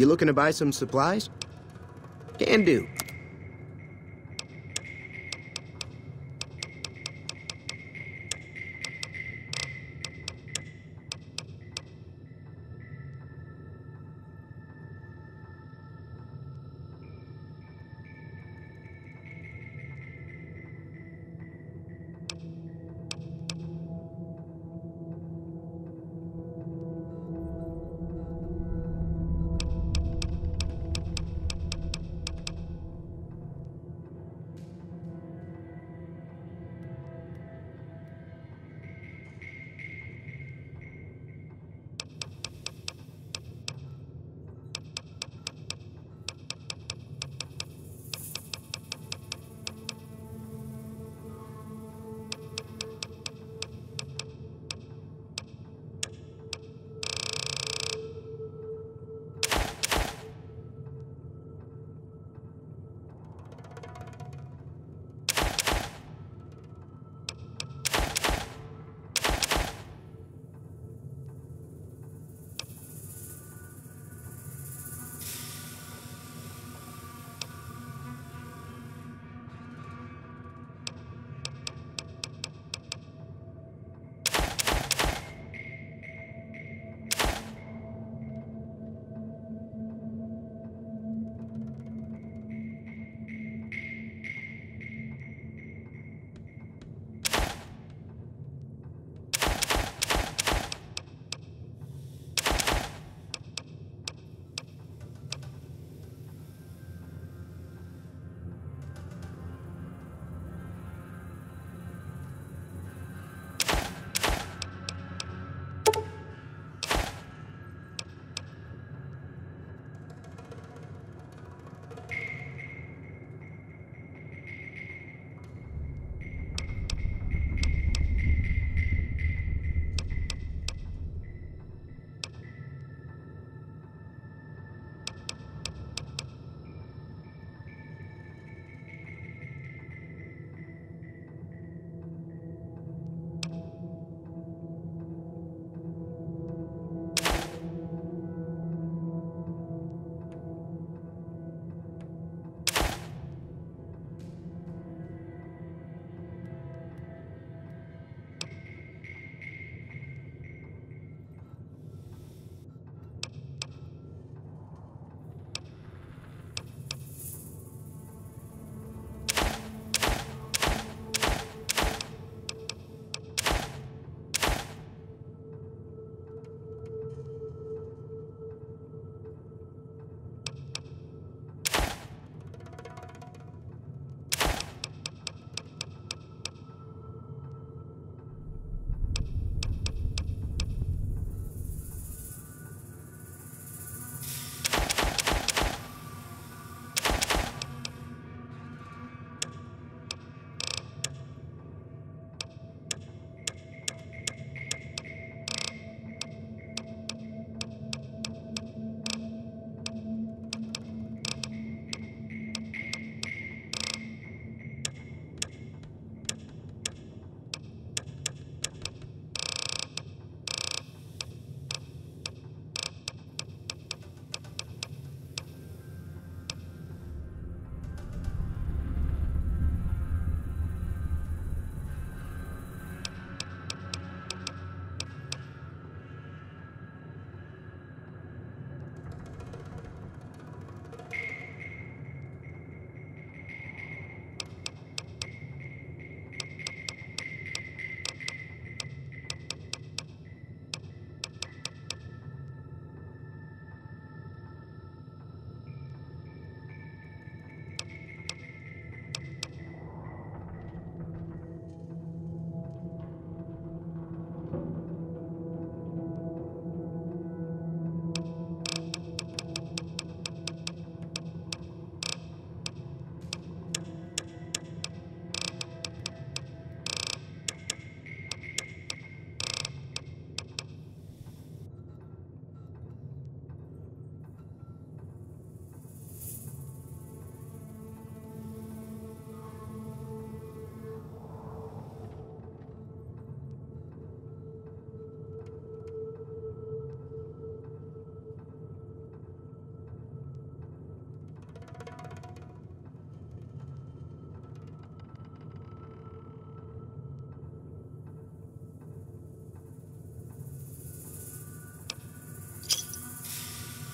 You looking to buy some supplies? Can do.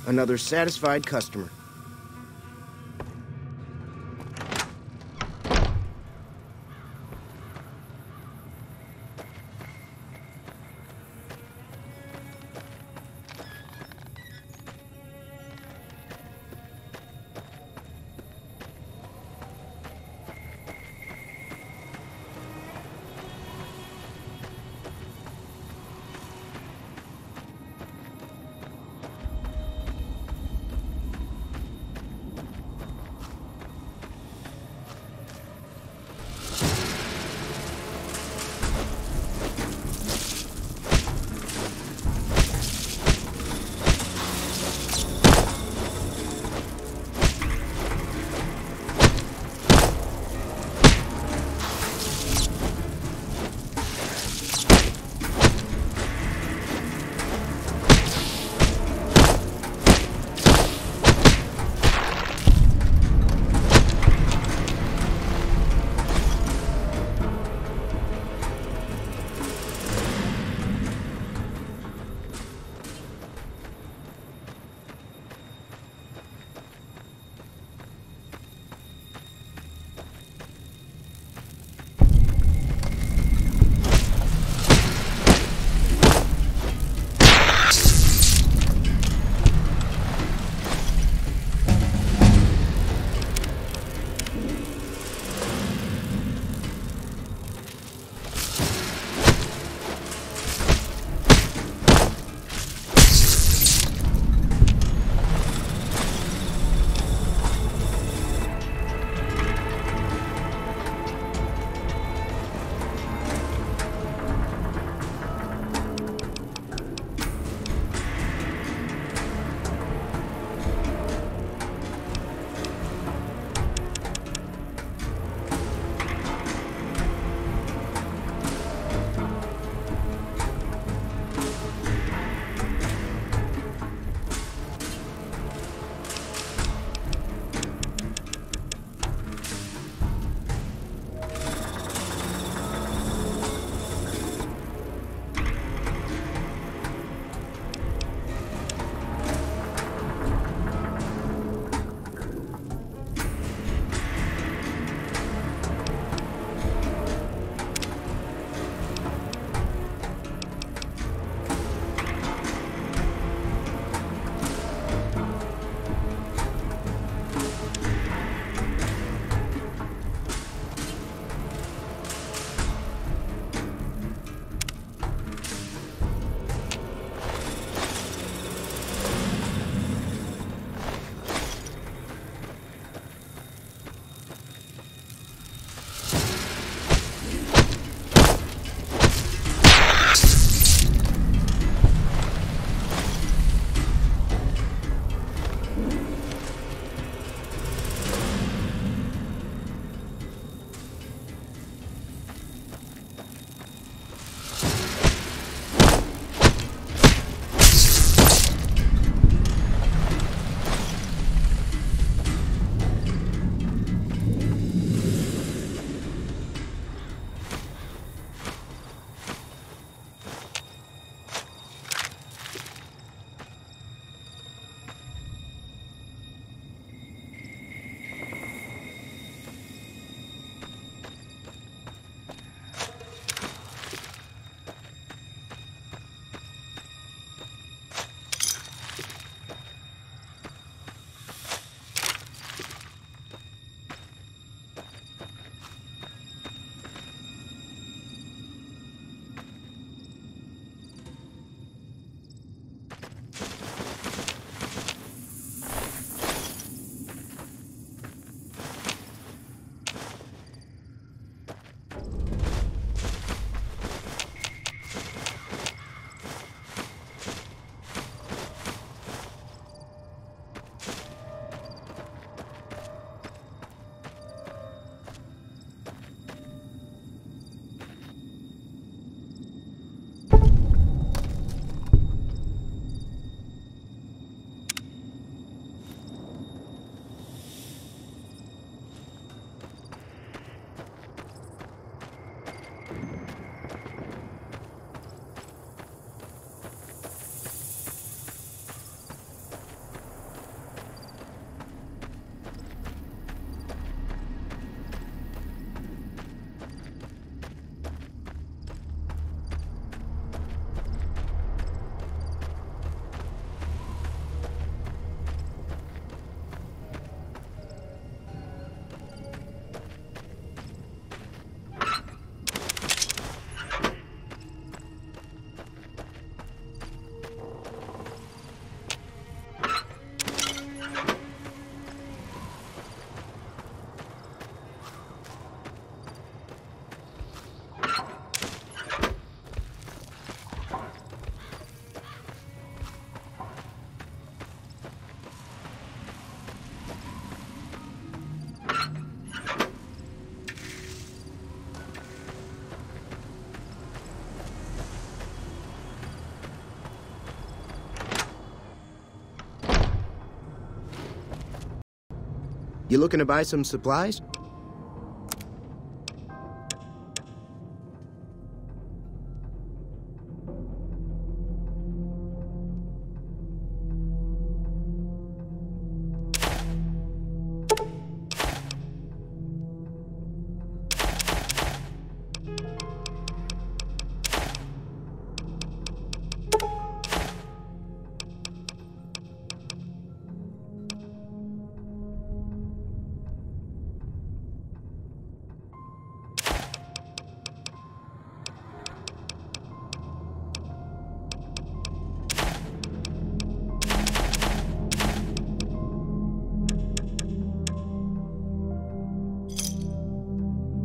Another satisfied customer. You looking to buy some supplies?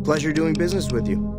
Pleasure doing business with you.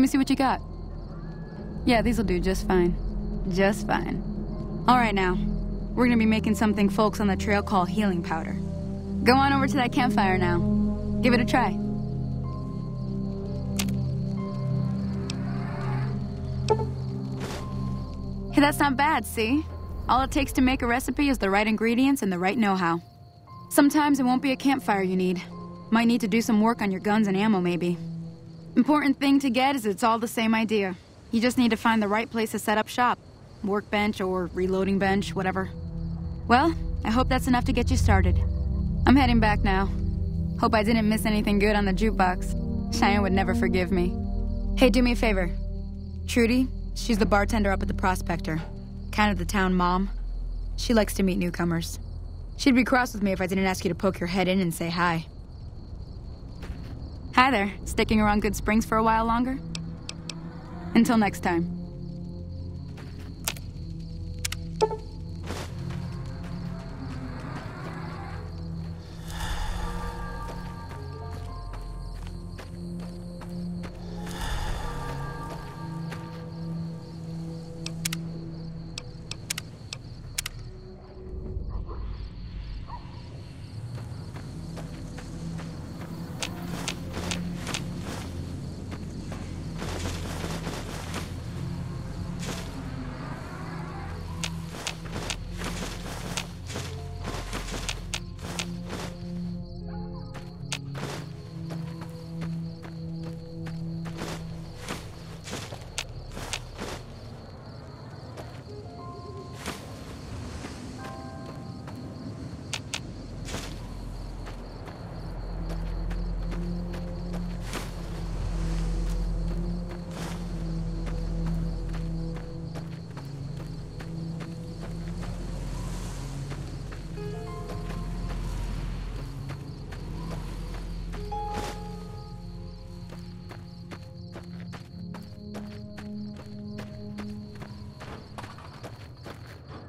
Let me see what you got. Yeah, these'll do just fine. Just fine. All right, now. We're gonna be making something folks on the trail call healing powder. Go on over to that campfire now. Give it a try. Hey, that's not bad, see? All it takes to make a recipe is the right ingredients and the right know-how. Sometimes it won't be a campfire you need. Might need to do some work on your guns and ammo, maybe. Important thing to get is it's all the same idea. You just need to find the right place to set up shop. Workbench or reloading bench, whatever. Well, I hope that's enough to get you started. I'm heading back now. Hope I didn't miss anything good on the jukebox. Cheyenne would never forgive me. Hey, do me a favor. Trudy, she's the bartender up at the Prospector. Kind of the town mom. She likes to meet newcomers. She'd be cross with me if I didn't ask you to poke your head in and say hi. Hi there. Sticking around Goodsprings for a while longer? Until next time.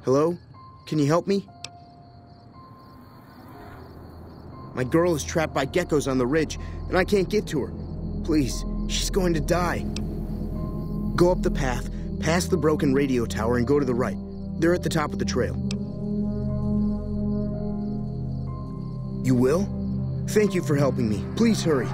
Hello? Can you help me? My girl is trapped by geckos on the ridge, and I can't get to her. Please, she's going to die. Go up the path, past the broken radio tower, and go to the right. They're at the top of the trail. You will? Thank you for helping me. Please hurry.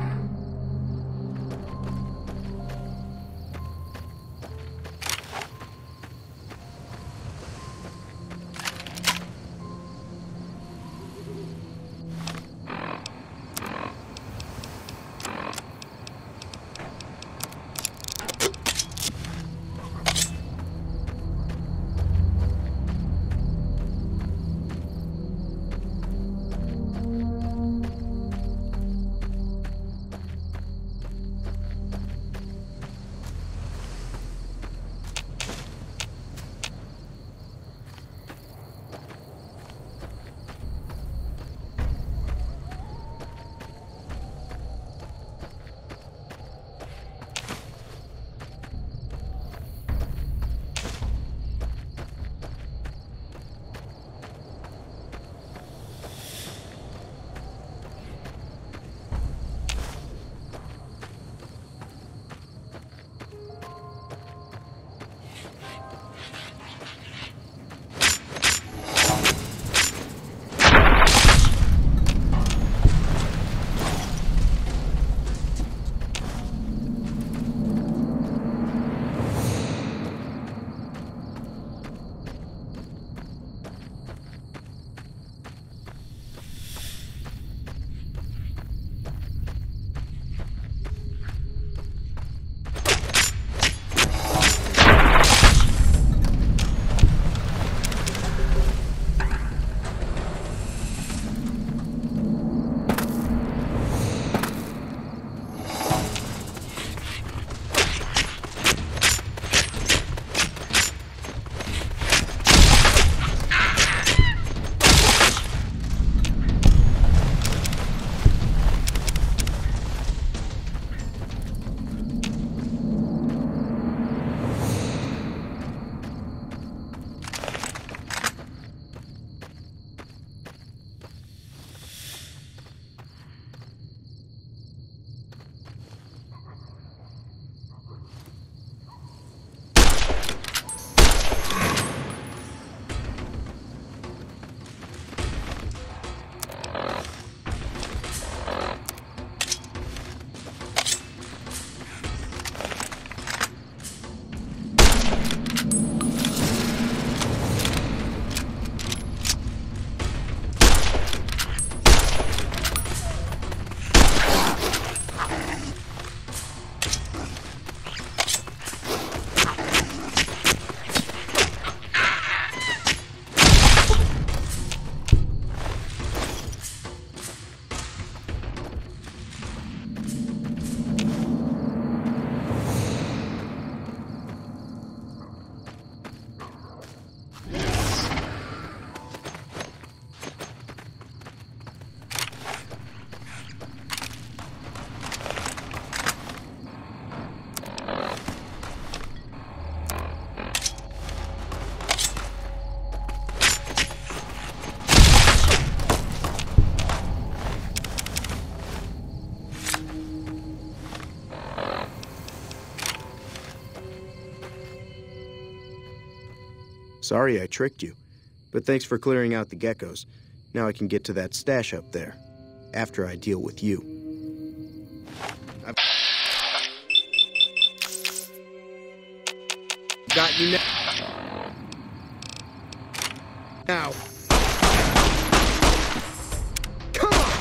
Sorry I tricked you, but thanks for clearing out the geckos. Now I can get to that stash up there, after I deal with you. I've got you now. Now. Come on!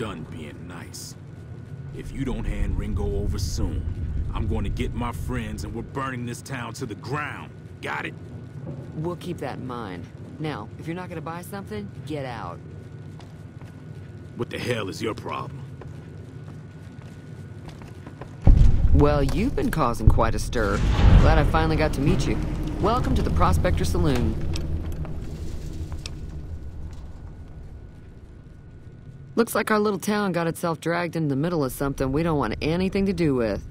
done being nice. If you don't hand Ringo over soon, I'm going to get my friends and we're burning this town to the ground. Got it? We'll keep that in mind. Now, if you're not going to buy something, get out. What the hell is your problem? Well, you've been causing quite a stir. Glad I finally got to meet you. Welcome to the Prospector Saloon. Looks like our little town got itself dragged in the middle of something we don't want anything to do with.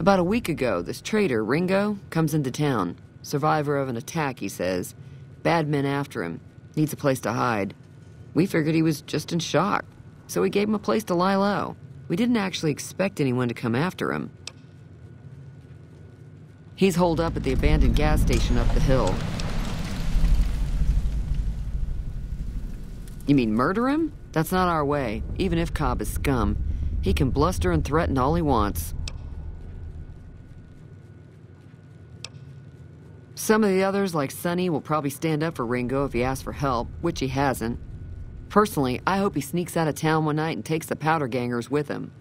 About a week ago, this traitor, Ringo, comes into town. Survivor of an attack, he says. Bad men after him. Needs a place to hide. We figured he was just in shock, so we gave him a place to lie low. We didn't actually expect anyone to come after him. He's holed up at the abandoned gas station up the hill. You mean murder him? That's not our way, even if Cobb is scum. He can bluster and threaten all he wants. Some of the others, like Sonny, will probably stand up for Ringo if he asks for help, which he hasn't. Personally, I hope he sneaks out of town one night and takes the powder gangers with him.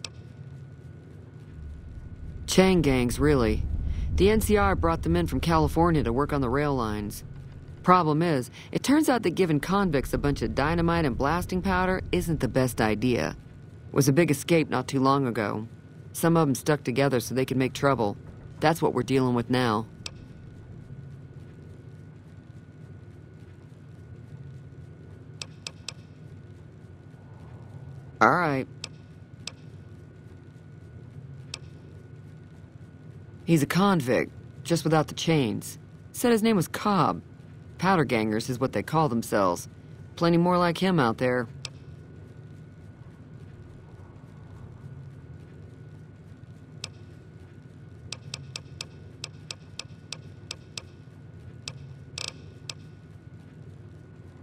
Chang gangs, really. The NCR brought them in from California to work on the rail lines. Problem is, it turns out that giving convicts a bunch of dynamite and blasting powder isn't the best idea. It was a big escape not too long ago. Some of them stuck together so they could make trouble. That's what we're dealing with now. All right. He's a convict, just without the chains. Said his name was Cobb. Powder gangers is what they call themselves. Plenty more like him out there.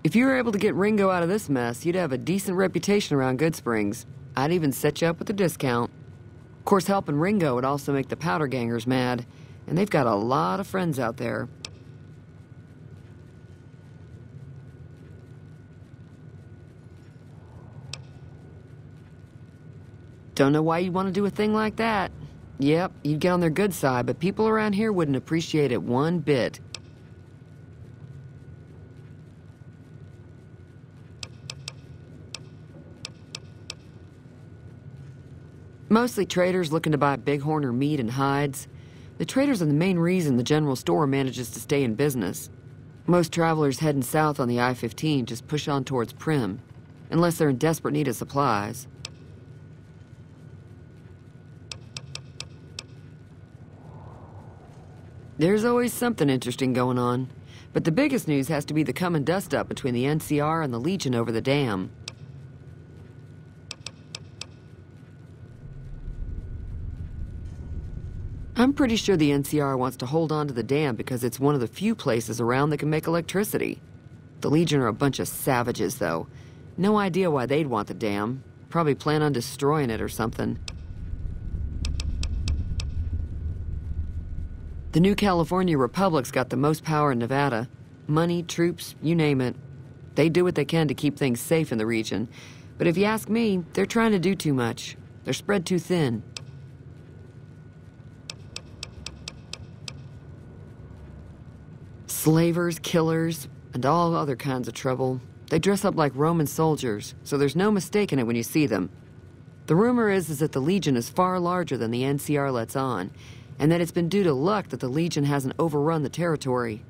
If you were able to get Ringo out of this mess, you'd have a decent reputation around Goodsprings. I'd even set you up with a discount. Of course, helping Ringo would also make the powder gangers mad, and they've got a lot of friends out there. Don't know why you'd want to do a thing like that. Yep, you'd get on their good side, but people around here wouldn't appreciate it one bit. Mostly traders looking to buy bighorn or meat and hides. The traders are the main reason the general store manages to stay in business. Most travelers heading south on the I-15 just push on towards Prim, unless they're in desperate need of supplies. There's always something interesting going on, but the biggest news has to be the coming dust-up between the NCR and the Legion over the dam. I'm pretty sure the NCR wants to hold on to the dam because it's one of the few places around that can make electricity. The Legion are a bunch of savages, though. No idea why they'd want the dam. Probably plan on destroying it or something. The New California Republic's got the most power in Nevada. Money, troops, you name it. They do what they can to keep things safe in the region. But if you ask me, they're trying to do too much. They're spread too thin. Slavers, killers, and all other kinds of trouble. They dress up like Roman soldiers, so there's no mistaking it when you see them. The rumor is that the Legion is far larger than the NCR lets on, and that it's been due to luck that the Legion hasn't overrun the territory.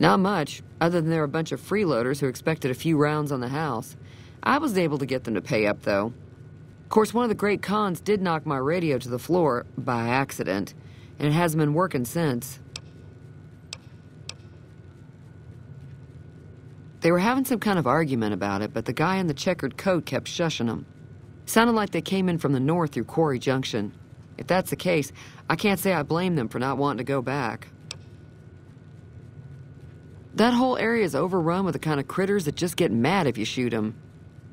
Not much, other than they're a bunch of freeloaders who expected a few rounds on the house. I was able to get them to pay up, though. Of course, one of the great cons did knock my radio to the floor, by accident, and it hasn't been working since. They were having some kind of argument about it, but the guy in the checkered coat kept shushing them. Sounded like they came in from the north through Quarry Junction. If that's the case, I can't say I blame them for not wanting to go back. That whole area is overrun with the kind of critters that just get mad if you shoot them.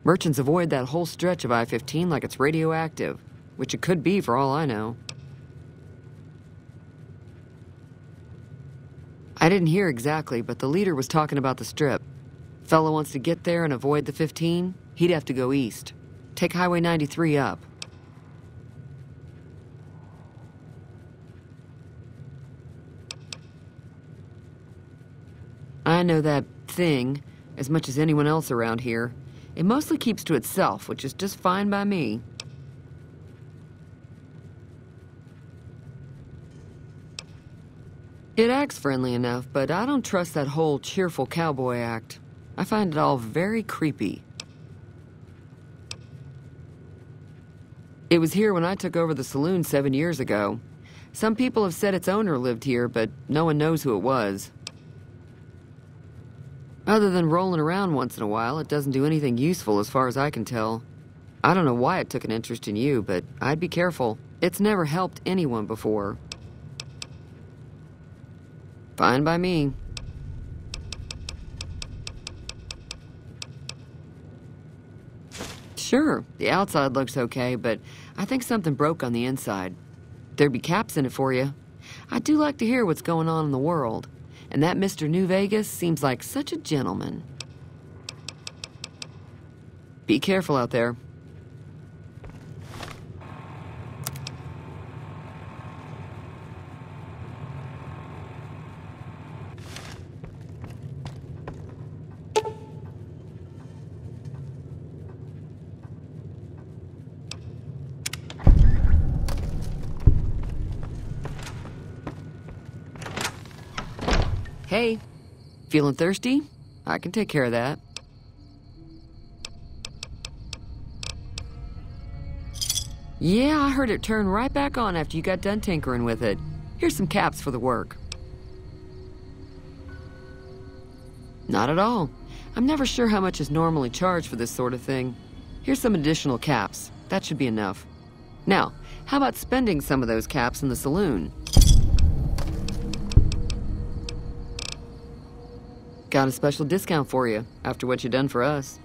Merchants avoid that whole stretch of I-15 like it's radioactive, which it could be for all I know. I didn't hear exactly, but the leader was talking about the Strip. Fella wants to get there and avoid the 15, he'd have to go east. Take Highway 93 up. I know that thing as much as anyone else around here. It mostly keeps to itself, which is just fine by me. It acts friendly enough, but I don't trust that whole cheerful cowboy act. I find it all very creepy. It was here when I took over the saloon 7 years ago. Some people have said its owner lived here, but no one knows who it was. Other than rolling around once in a while, it doesn't do anything useful as far as I can tell. I don't know why it took an interest in you, but I'd be careful. It's never helped anyone before. Fine by me. Sure, the outside looks okay, but I think something broke on the inside. There'd be caps in it for you. I do like to hear what's going on in the world, and that Mr. New Vegas seems like such a gentleman. Be careful out there. Hey, feeling thirsty? I can take care of that. Yeah, I heard it turn right back on after you got done tinkering with it. Here's some caps for the work. Not at all. I'm never sure how much is normally charged for this sort of thing. Here's some additional caps. That should be enough. Now, how about spending some of those caps in the saloon? Got a special discount for you, after what you done for us.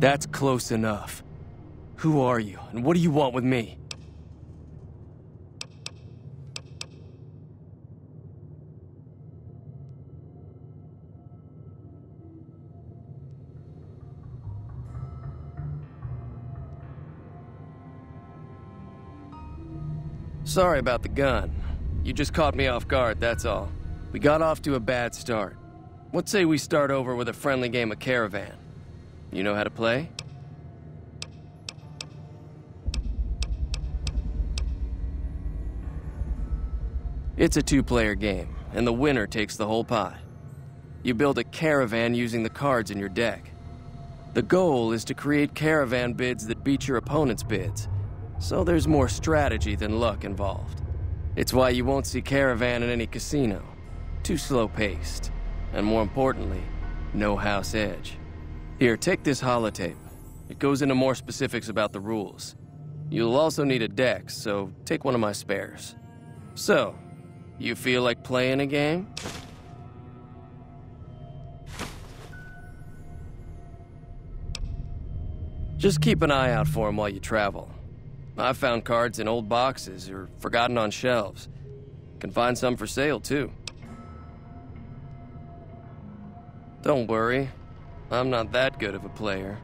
That's close enough. Who are you, and what do you want with me? Sorry about the gun. You just caught me off guard, that's all. We got off to a bad start. What say we start over with a friendly game of Caravan? You know how to play? It's a two-player game, and the winner takes the whole pie. You build a caravan using the cards in your deck. The goal is to create caravan bids that beat your opponent's bids. So there's more strategy than luck involved. It's why you won't see Caravan in any casino. Too slow-paced. And more importantly, no house edge. Here, take this holotape. It goes into more specifics about the rules. You'll also need a deck, so take one of my spares. So, you feel like playing a game? Just keep an eye out for him while you travel. I've found cards in old boxes or forgotten on shelves. Can find some for sale, too. Don't worry. I'm not that good of a player.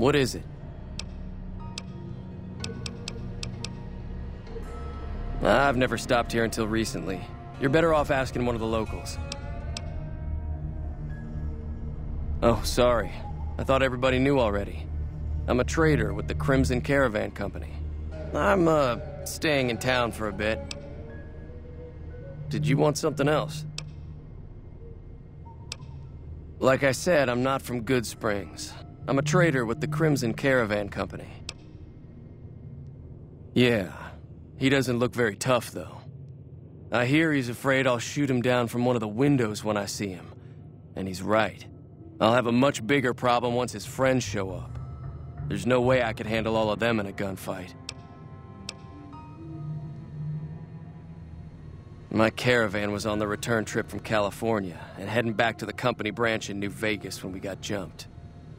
What is it? I've never stopped here until recently. You're better off asking one of the locals. Oh, sorry. I thought everybody knew already. I'm a trader with the Crimson Caravan Company. I'm, staying in town for a bit. Did you want something else? Like I said, I'm not from Goodsprings. I'm a trader with the Crimson Caravan Company. Yeah, he doesn't look very tough, though. I hear he's afraid I'll shoot him down from one of the windows when I see him. And he's right. I'll have a much bigger problem once his friends show up. There's no way I could handle all of them in a gunfight. My caravan was on the return trip from California and heading back to the company branch in New Vegas when we got jumped.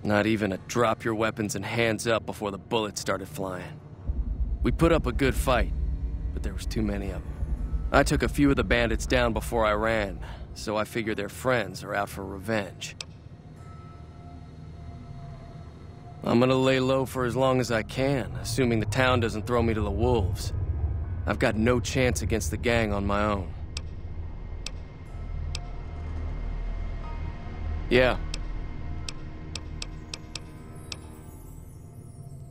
Not even a drop your weapons and hands up before the bullets started flying. We put up a good fight, but there was too many of them. I took a few of the bandits down before I ran, so I figure their friends are out for revenge. I'm gonna lay low for as long as I can, assuming the town doesn't throw me to the wolves. I've got no chance against the gang on my own. Yeah.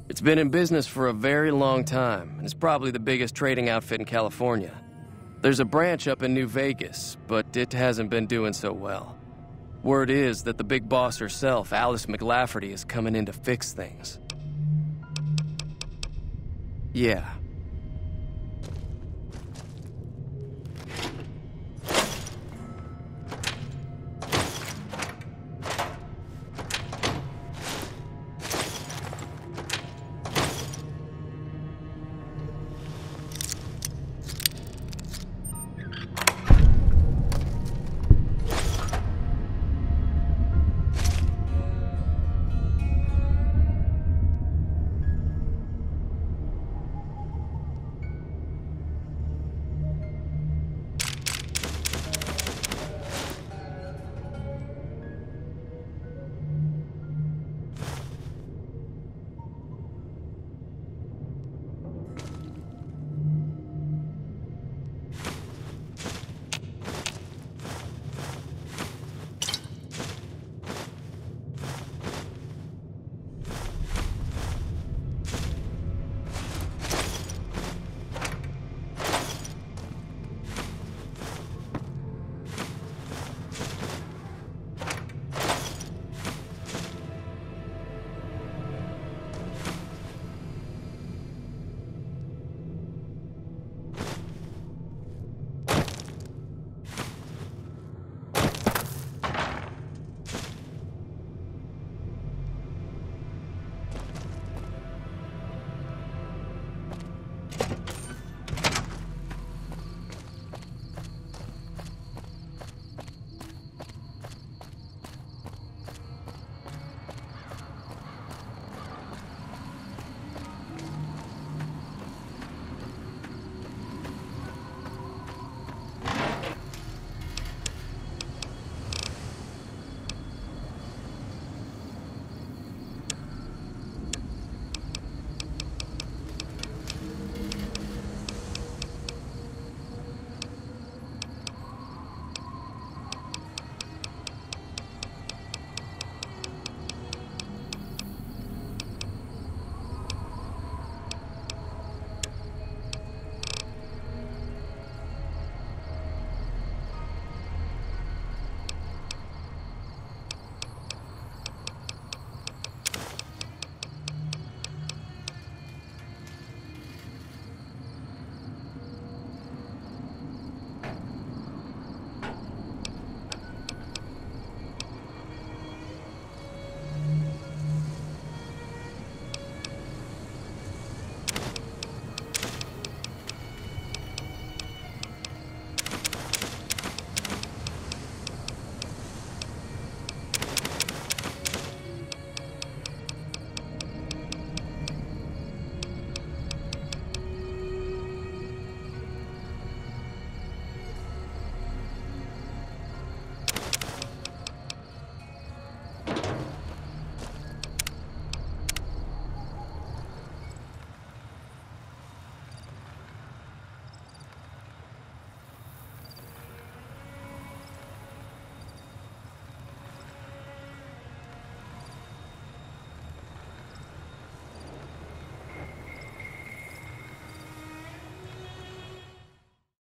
It's been in business for a very long time, and it's probably the biggest trading outfit in California. There's a branch up in New Vegas, but it hasn't been doing so well. Word is that the big boss herself, Alice McLafferty, is coming in to fix things. Yeah,